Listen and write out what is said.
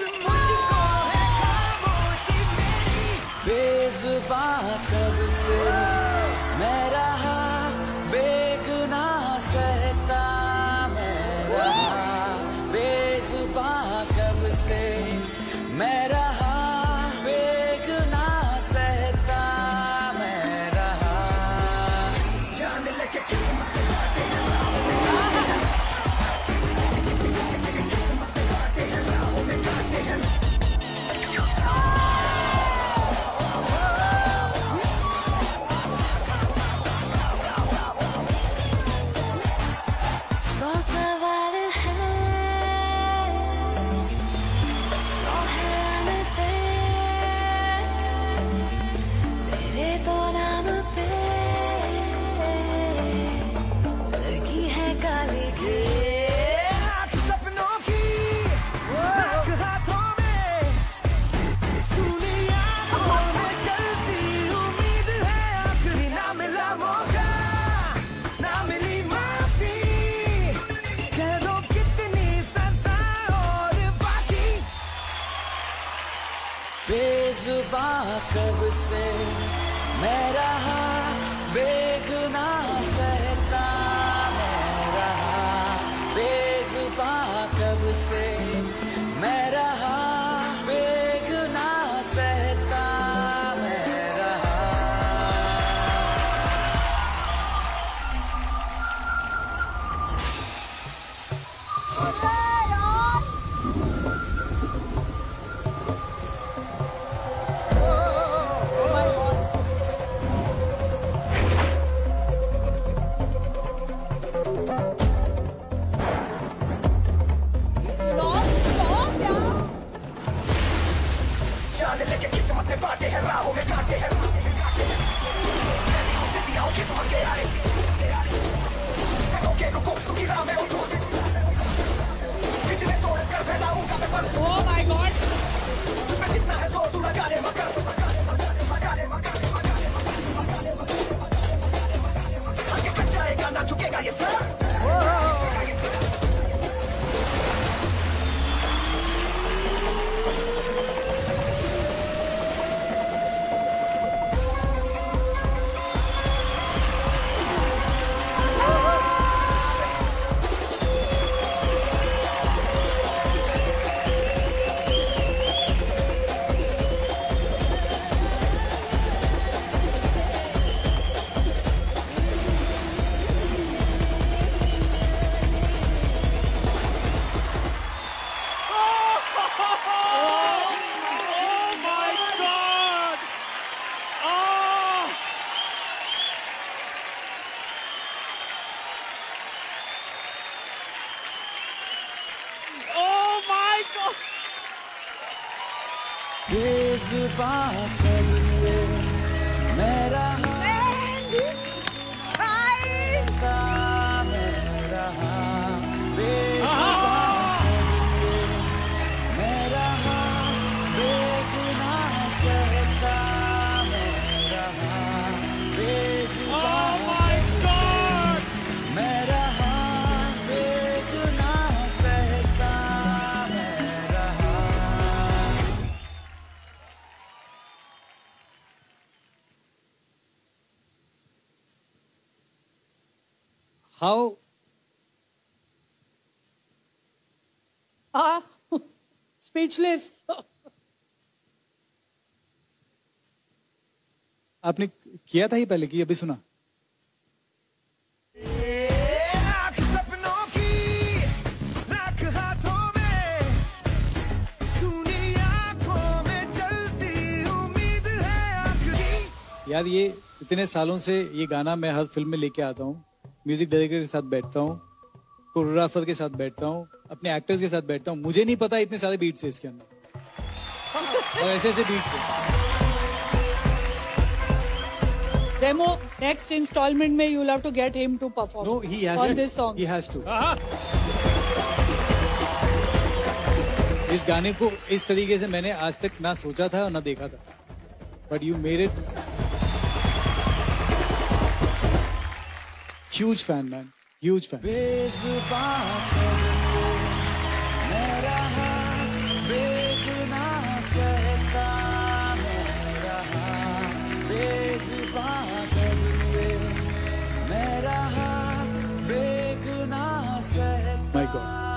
बेजुबां कब से मैं रहा बेगुनाह सहता मैं रहा बेजुबां कब से मैं रहा बेगुनाह सहता मैं रहा जान लेके किस्मत बाटे हैं राहों में किस्मत बाटे हैं राहों में काटे हैं बेजुबां कब से मैं रहा बेगुनाह सहता मैं रहा बेजुबां कब से मैं रहा बेगुनाह सहता मैं रहा बाटे हैं राहों में काटे हैं बेजुबां कब से मैं रहा How? Speechless. आपने किया था ही पहले कि अभी सुना? यार ये इतने सालों से ये गाना मैं हर फिल्म में लेके आता हूँ, म्यूजिक डायरेक्टर के साथ बैठता हूँ, कोरियोग्राफर के साथ बैठता हूँ, अपने एक्टर्स के साथ बैठता हूँ, मुझे नहीं पता इतने सारे बीट्स हैं इसके अंदर और ऐसे ऐसे बीट्स हैं। डेमो नेक्स्ट इंस्टॉलमेंट में you will have to get him to perform. No he has to on this song, he has to. इस गाने को इस तरीके से मैंने आज तक ना सोचा था और ना देखा था, but you made it. Huge fan, man. Huge fan. Be zuban kab se, main raha, God.